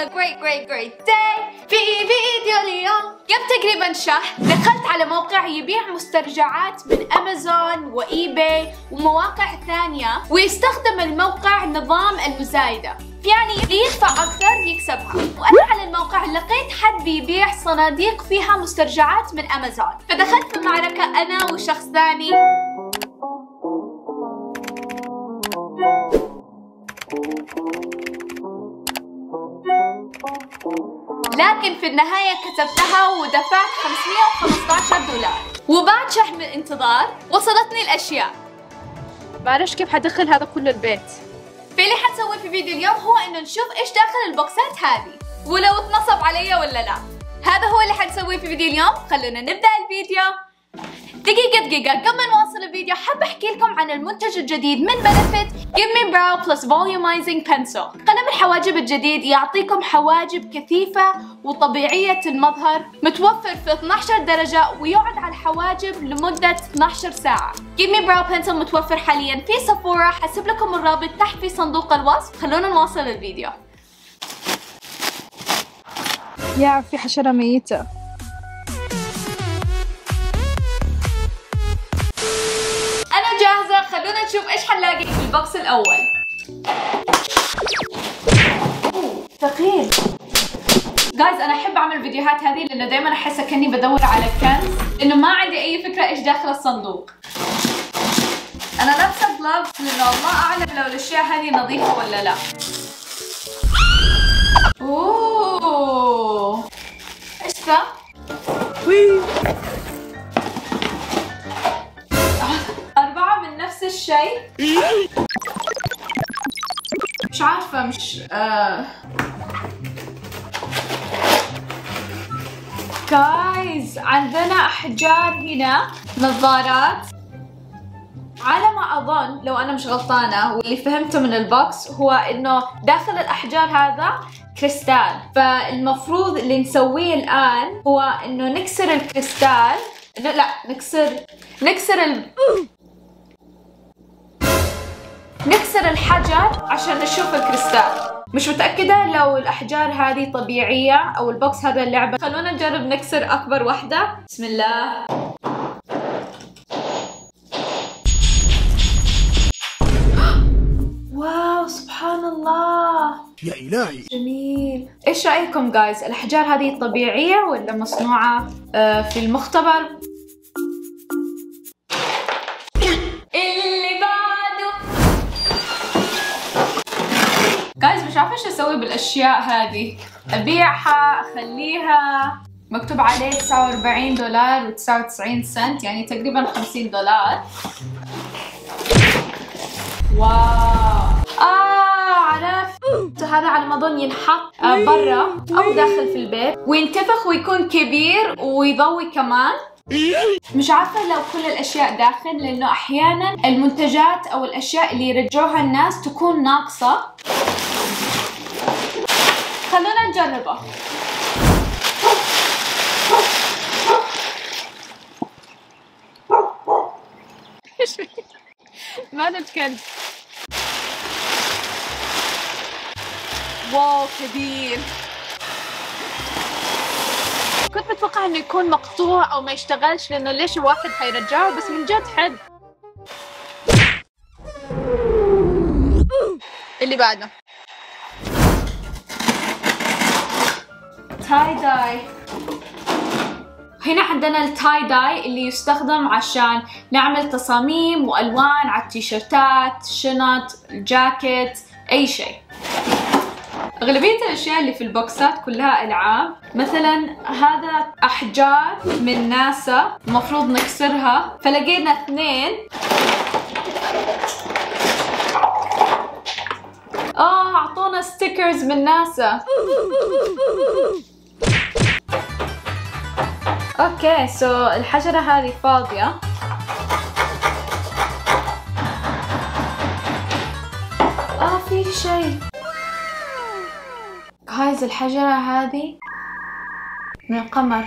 having a great great great day. في فيديو اليوم قبل تقريبا شهر دخلت على موقع يبيع مسترجعات من امازون وايباي ومواقع ثانية، ويستخدم الموقع نظام المزايدة، يعني اللي يدفع اكثر يكسبها. وانا على الموقع لقيت حد بيبيع صناديق فيها مسترجعات من امازون، فدخلت المعركة انا وشخص ثاني. لكن في النهاية كتبتها ودفعت $515، وبعد شهر من الانتظار وصلتني الأشياء. بعرفش كيف حدخل هذا كله البيت. فاللي حنسويه في فيديو اليوم هو إنه نشوف إيش داخل البوكسات هذه، ولو اتنصب علي ولا لا. هذا هو اللي حنسويه في فيديو اليوم. خلونا نبدأ الفيديو. دقيقة قبل ما نواصل الفيديو حابة أحكي لكم عن المنتج الجديد من Benefit Give Me Brow Plus Volumizing Pencil. قلم الحواجب الجديد يعطيكم حواجب كثيفة وطبيعية المظهر، متوفر في 12 درجة ويقعد على الحواجب لمدة 12 ساعة. Give Me Brow Pencil متوفر حاليا في سفورا، حسيب لكم الرابط تحت في صندوق الوصف. خلونا نواصل الفيديو. يا في حشرة ميتة. خلونا نشوف ايش حنلاقي في البوكس الاول. ثقيل. جايز انا احب اعمل الفيديوهات هذه لانه دائما احس كاني بدور على كنز، لانه ما عندي اي فكره ايش داخل الصندوق. انا لابسه جلافز لانه الله اعلم لو الاشياء هذه نظيفه ولا لا. اوه ايش ذا؟ الشيء مش عارفة، مش جايز عندنا أحجار هنا، نظارات على ما أظن لو أنا مش غلطانة، واللي فهمته من البوكس هو إنه داخل الأحجار هذا كريستال، فالمفروض اللي نسويه الآن هو إنه نكسر الكريستال، لا نكسر الحجر عشان نشوف الكريستال. مش متأكدة لو الأحجار هذه طبيعية أو البوكس هذا اللعبة. خلونا نجرب نكسر أكبر واحدة. بسم الله. واو سبحان الله، يا إلهي جميل. إيش رأيكم جايز، الأحجار هذه طبيعية ولا مصنوعة في المختبر؟ جايز مش عارفة ايش اسوي بالاشياء هذه، ابيعها اخليها؟ مكتوب عليه $49 و99 سنت، يعني تقريبا $50. واو عرفت هذا على ما اظن ينحط برا او داخل في البيت وينتفخ ويكون كبير ويضوي كمان. مش عارفة لو كل الأشياء داخل، لأنه أحيانا المنتجات أو الأشياء اللي يرجعوها الناس تكون ناقصة. خلونا نجربه. ما نتكلم. واو كبير. كنت متوقع انه يكون مقطوع او ما يشتغلش، لانه ليش الواحد حيرجعه، بس من جد حلو. اللي بعده تاي داي. هنا عندنا التاي داي اللي يستخدم عشان نعمل تصاميم والوان على التيشيرتات، شنط، الجاكيت، اي شيء. أغلبية الأشياء اللي في البوكسات كلها ألعاب. مثلا هذا أحجار من ناسا المفروض نكسرها، فلقينا 2. أعطونا ستيكرز من ناسا. أوكي سو الحجرة هذه فاضية. في شيء. جايز الحجرة هذه من القمر.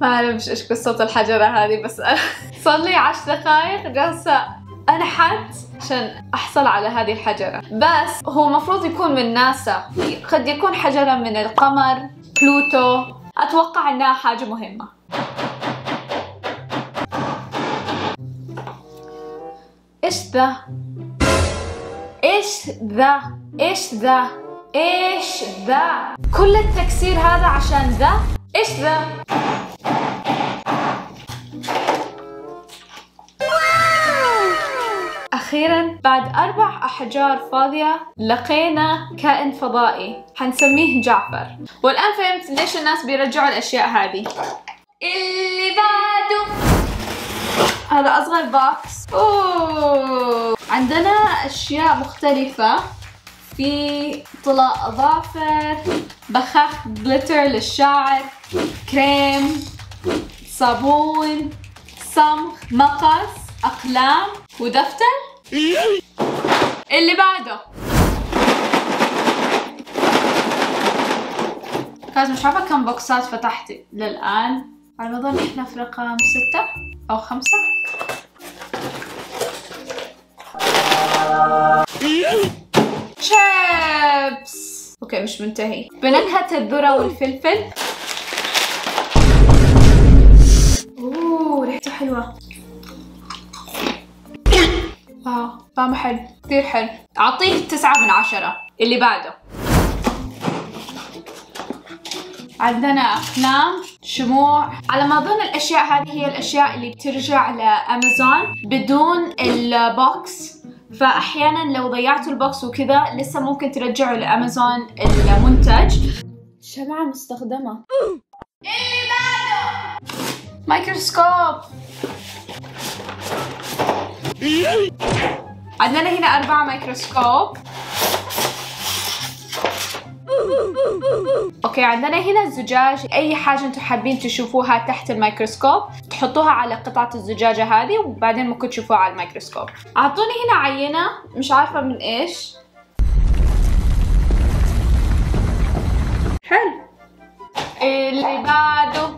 ما أعرف إيش قصة الحجرة هذه، بس صار لي 10 دقايق جالسة انحت عشان احصل على هذه الحجرة، بس هو مفروض يكون من ناسا، قد يكون حجرة من القمر، بلوتو، اتوقع انها حاجة مهمة. ايش ذا؟ ايش ذا؟ ايش ذا؟ ايش ذا؟ كل التكسير هذا عشان ذا؟ ايش ذا؟ أخيراً بعد 4 أحجار فاضية لقينا كائن فضائي حنسميه جعفر. والآن فهمت ليش الناس بيرجعوا الأشياء هذه. اللي بعده هذا أصغر بوكس. أوه. عندنا أشياء مختلفة، في طلاء أظافر، بخاخ جلتر للشعر، كريم، صابون، صمغ، مقص، أقلام، ودفتر. اللي بعده كاز. مش عارفة كم بوكسات فتحتي للآن، على ما أظن إحنا في رقم 6 أو 5. شيبس. أوكي مش منتهي. بنكهة الذرة والفلفل. أوه ريحته حلوة. طعمه حلو، كثير حلو، أعطيه 9/10. اللي بعده عندنا أقلام، شموع. على ما أظن الأشياء هذه هي الأشياء اللي بترجع لأمازون بدون البوكس، فأحيانا لو ضيعتوا البوكس وكذا لسه ممكن ترجعوا لأمازون المنتج. شمعة مستخدمة. اللي بعده مايكروسكوب. عندنا هنا 4 مايكروسكوب. اوكي عندنا هنا الزجاج، اي حاجة انتم حابين تشوفوها تحت الميكروسكوب تحطوها على قطعة الزجاجة هذه وبعدين ممكن تشوفوها على الميكروسكوب. اعطوني هنا عينة مش عارفة من ايش. حلو. اللي بعده.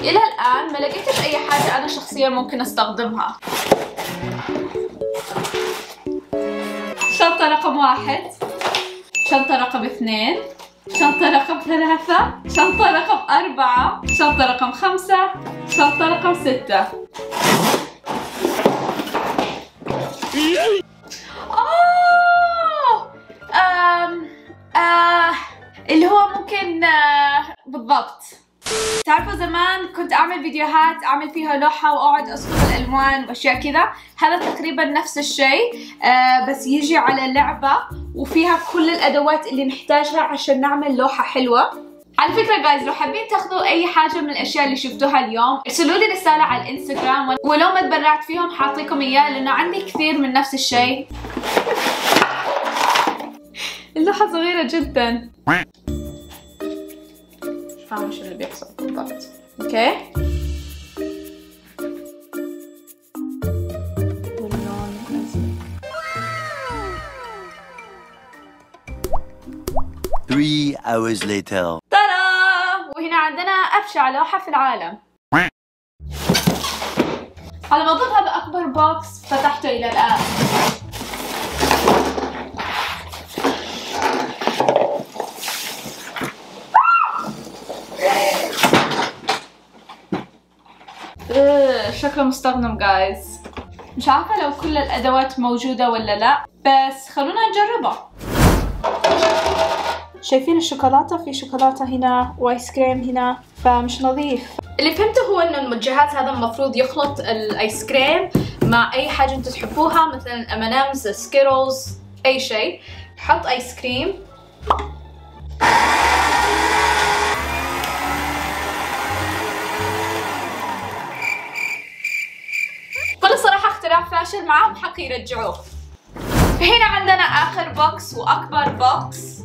الى الان ما لقيتش اي حاجة انا شخصيا ممكن استخدمها. شنطة رقم 1، شنطة رقم 2، شنطة رقم 3، شنطة رقم 4، شنطة رقم 5، شنطة رقم 6. اللي هو ممكن بالضبط. تعرفوا زمان كنت أعمل فيديوهات أعمل فيها لوحة وأقعد أصفر الألوان وأشياء كذا، هذا تقريبا نفس الشيء بس يجي على لعبة وفيها كل الأدوات اللي نحتاجها عشان نعمل لوحة حلوة. على فكرة جايز لو حابين تاخذوا أي حاجة من الأشياء اللي شفتوها اليوم ارسلوا لي رسالة على الإنستغرام، ولو ما تبرعت فيهم حاعطيكم إياه لأنه عندي كثير من نفس الشيء. اللوحة صغيرة جدا. فاهمة شو اللي بيحصل بالضبط. اوكي واللون الازرق. 3 hours later. ترا. وهنا عندنا ابشع لوحة في العالم. على ما اظن هذا اكبر بوكس فتحته الى الان. شكله مستخدم جايز. مش عارفة لو كل الأدوات موجودة ولا لا، بس خلونا نجربها. شايفين الشوكولاتة؟ في شوكولاتة هنا وايس كريم هنا، فمش نظيف. اللي فهمته هو إنه الموجهات هذا المفروض يخلط الآيس كريم مع أي حاجة أنتوا تحبوها، مثلا M&M's، سكيتلز، أي شيء. حط آيس كريم. فاشل معاهم حق يرجعوه. هنا عندنا آخر بوكس وأكبر بوكس.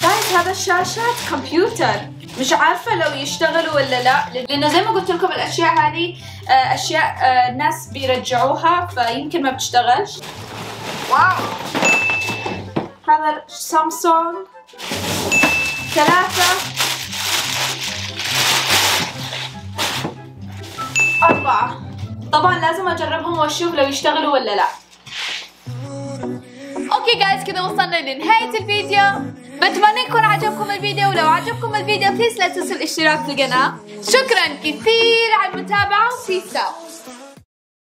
طيب هذا الشاشة كمبيوتر، مش عارفة لو يشتغلوا ولا لا، لأنه زي ما قلت لكم الأشياء هذه أشياء الناس بيرجعوها فيمكن ما بتشتغلش. واو. هذا سامسونج 3. 4. طبعا لازم اجربهم واشوف لو يشتغلوا ولا لا. اوكي جايز كده وصلنا لنهاية الفيديو، بتمنى يكون عجبكم الفيديو، ولو عجبكم الفيديو بليز لا تنسوا الاشتراك في القناة. شكرا كثير على المتابعة وبيس اوت.